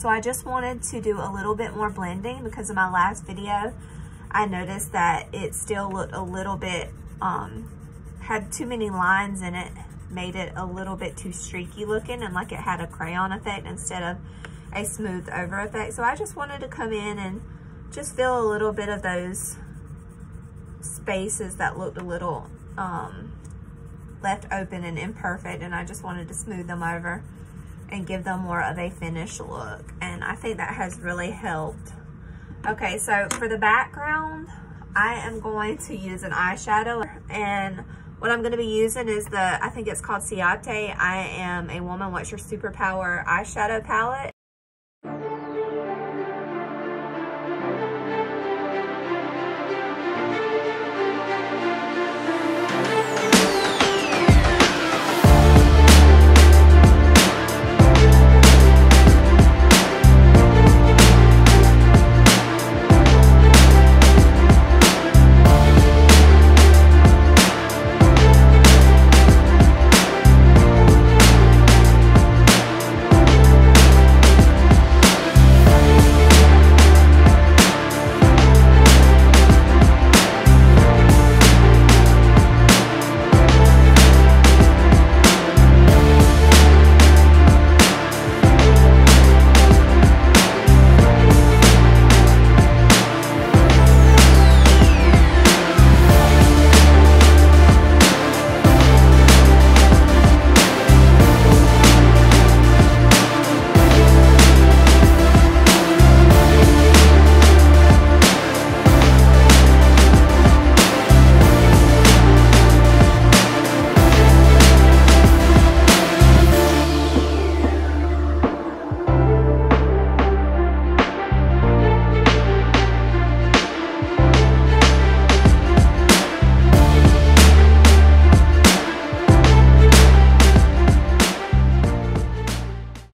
So I just wanted to do a little bit more blending because in my last video, I noticed that it still looked a little bit, had too many lines in it, made it a little bit too streaky looking and like it had a crayon effect instead of a smooth over effect. So I just wanted to come in and just fill a little bit of those spaces that looked a little left open and imperfect, and I just wanted to smooth them over and give them more of a finished look, and I think that has really helped. Okay, so for the background, I am going to use an eyeshadow, and what I'm going to be using is the, I think it's called Ciate, I Am a Woman, What's Your Superpower eyeshadow palette.